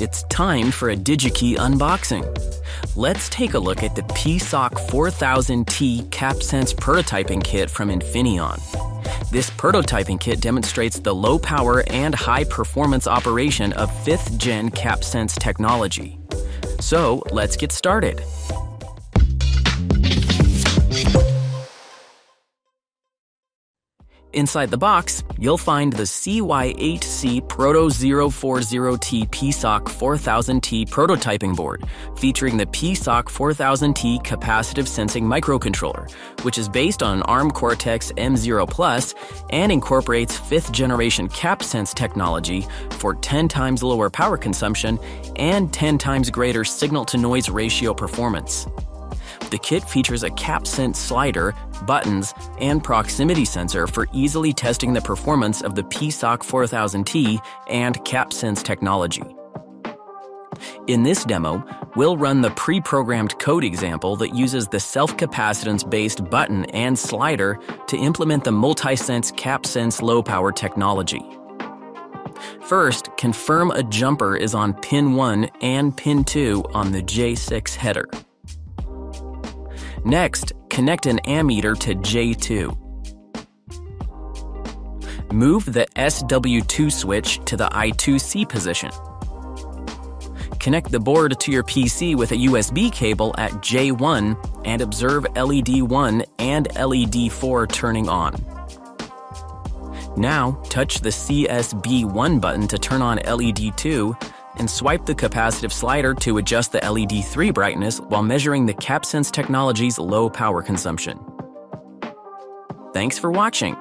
It's time for a DigiKey unboxing. Let's take a look at the PSoC 4000T CapSense prototyping kit from Infineon. This prototyping kit demonstrates the low power and high performance operation of 5th gen CapSense technology. So let's get started. Inside the box, you'll find the CY8C-PROTO-040T PSoC 4000T prototyping board, featuring the PSoC 4000T capacitive sensing microcontroller, which is based on an Arm Cortex M0+ and incorporates 5th generation CapSense technology for 10 times lower power consumption and 10 times greater signal-to-noise ratio performance. The kit features a CapSense slider, buttons, and proximity sensor for easily testing the performance of the PSoC 4000T and CapSense technology. In this demo, we'll run the pre-programmed code example that uses the self-capacitance-based button and slider to implement the multisense CapSense low-power technology. First, confirm a jumper is on pin 1 and pin 2 on the J6 header. Next, connect an ammeter to J2. Move the SW2 switch to the I2C position. Connect the board to your PC with a USB cable at J1 and observe LED1 and LED4 turning on. Now, touch the CSB1 button to turn on LED2, and swipe the capacitive slider to adjust the LED3 brightness while measuring the CapSense technology's low power consumption. Thanks for watching.